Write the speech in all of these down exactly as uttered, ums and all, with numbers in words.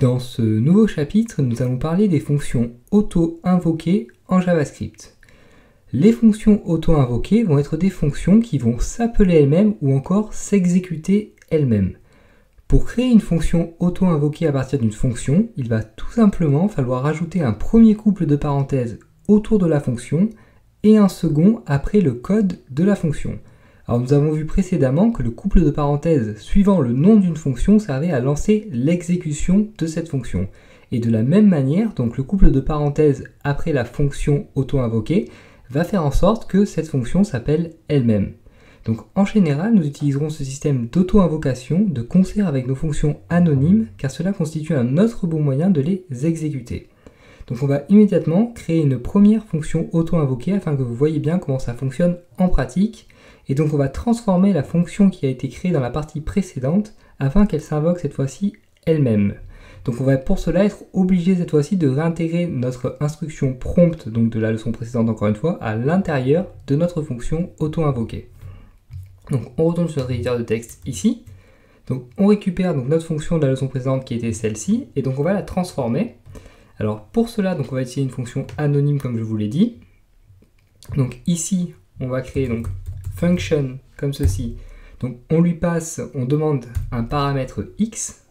Dans ce nouveau chapitre, nous allons parler des fonctions auto-invoquées en JavaScript. Les fonctions auto-invoquées vont être des fonctions qui vont s'appeler elles-mêmes ou encore s'exécuter elles-mêmes. Pour créer une fonction auto-invoquée à partir d'une fonction, il va tout simplement falloir ajouter un premier couple de parenthèses autour de la fonction et un second après le code de la fonction. Alors nous avons vu précédemment que le couple de parenthèses suivant le nom d'une fonction servait à lancer l'exécution de cette fonction. Et de la même manière, donc le couple de parenthèses après la fonction auto-invoquée va faire en sorte que cette fonction s'appelle elle-même. Donc en général, nous utiliserons ce système d'auto-invocation de concert avec nos fonctions anonymes car cela constitue un autre bon moyen de les exécuter. Donc on va immédiatement créer une première fonction auto-invoquée afin que vous voyez bien comment ça fonctionne en pratique. Et donc on va transformer la fonction qui a été créée dans la partie précédente afin qu'elle s'invoque cette fois-ci elle-même. Donc on va pour cela être obligé cette fois-ci de réintégrer notre instruction prompt, donc de la leçon précédente encore une fois, à l'intérieur de notre fonction auto-invoquée. Donc on retourne sur notre éditeur de texte ici. Donc on récupère donc notre fonction de la leçon précédente qui était celle-ci et donc on va la transformer. Alors pour cela, donc on va utiliser une fonction anonyme comme je vous l'ai dit. Donc ici, on va créer donc function comme ceci. Donc on lui passe, on demande un paramètre x.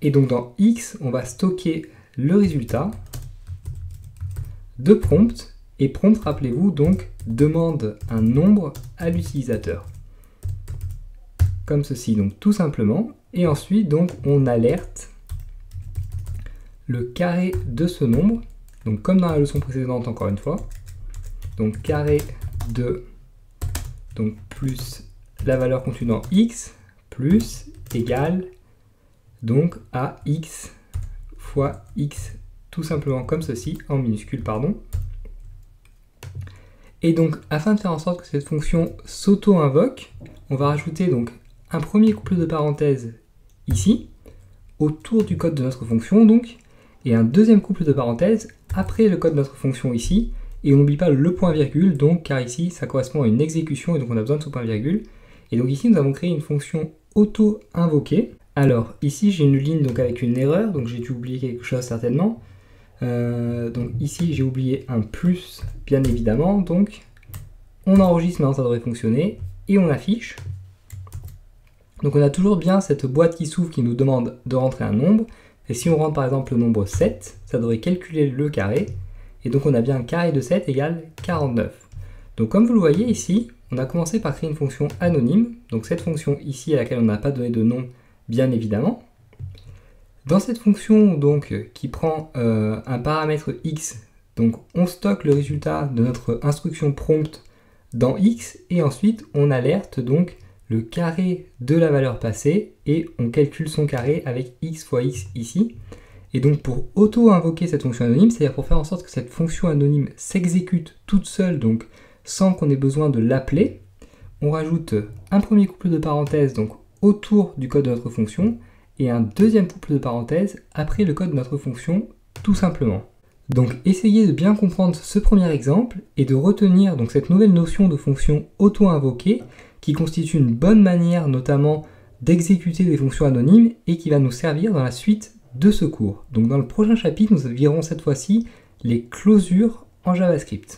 Et donc dans x, on va stocker le résultat de prompt. Et prompt, rappelez-vous, donc demande un nombre à l'utilisateur. Comme ceci, donc tout simplement. Et ensuite, donc on alerte le carré de ce nombre. Donc comme dans la leçon précédente encore une fois. Donc carré de donc plus la valeur contenue dans x plus égale donc à x fois x tout simplement comme ceci en minuscule pardon. Et donc afin de faire en sorte que cette fonction s'auto-invoque, on va rajouter donc un premier couple de parenthèses ici autour du code de notre fonction donc et un deuxième couple de parenthèses après le code de notre fonction ici. Et on n'oublie pas le point virgule, donc car ici ça correspond à une exécution et donc on a besoin de ce point virgule. Et donc ici nous avons créé une fonction auto-invoquée. Alors ici j'ai une ligne donc avec une erreur, donc j'ai dû oublier quelque chose certainement. Euh, donc ici j'ai oublié un plus bien évidemment, donc on enregistre maintenant, ça devrait fonctionner et on affiche. Donc on a toujours bien cette boîte qui s'ouvre qui nous demande de rentrer un nombre. Et si on rentre par exemple le nombre sept, ça devrait calculer le carré. Et donc on a bien un carré de sept égale quarante-neuf. Donc comme vous le voyez ici, on a commencé par créer une fonction anonyme. Donc cette fonction ici à laquelle on n'a pas donné de nom, bien évidemment. Dans cette fonction donc qui prend euh, un paramètre x, donc on stocke le résultat de notre instruction prompt dans x et ensuite on alerte donc le carré de la valeur passée et on calcule son carré avec x fois x ici. Et donc pour auto-invoquer cette fonction anonyme, c'est-à-dire pour faire en sorte que cette fonction anonyme s'exécute toute seule, donc sans qu'on ait besoin de l'appeler, on rajoute un premier couple de parenthèses donc autour du code de notre fonction et un deuxième couple de parenthèses après le code de notre fonction tout simplement. Donc essayez de bien comprendre ce premier exemple et de retenir donc cette nouvelle notion de fonction auto-invoquée qui constitue une bonne manière notamment d'exécuter des fonctions anonymes et qui va nous servir dans la suite de ce cours. Donc dans le prochain chapitre, nous verrons cette fois-ci les clausures en JavaScript.